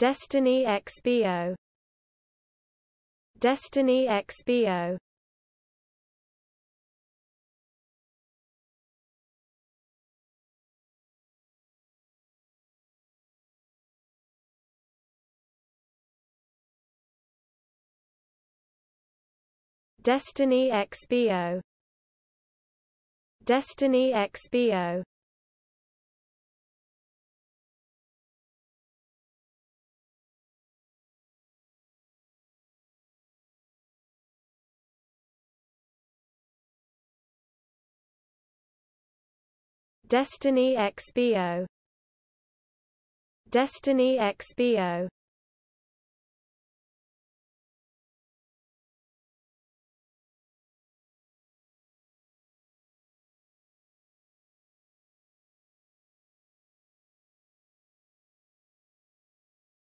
Destiny XBO. Destiny XBO. Destiny XBO. Destiny XBO. Destiny XBO. Destiny XBO.